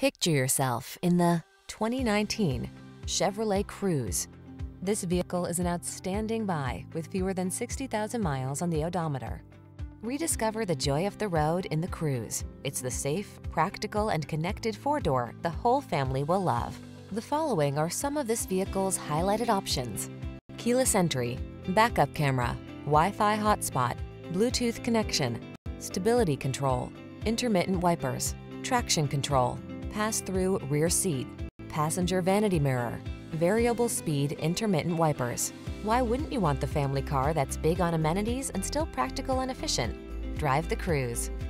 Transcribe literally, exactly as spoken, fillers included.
Picture yourself in the twenty nineteen Chevrolet Cruze. This vehicle is an outstanding buy with fewer than sixty thousand miles on the odometer. Rediscover the joy of the road in the Cruze. It's the safe, practical, and connected four-door the whole family will love. The following are some of this vehicle's highlighted options: keyless entry, backup camera, Wi-Fi hotspot, Bluetooth connection, stability control, intermittent wipers, traction control, pass-through rear seat, passenger vanity mirror, variable speed intermittent wipers. Why wouldn't you want the family car that's big on amenities and still practical and efficient? Drive the Cruze.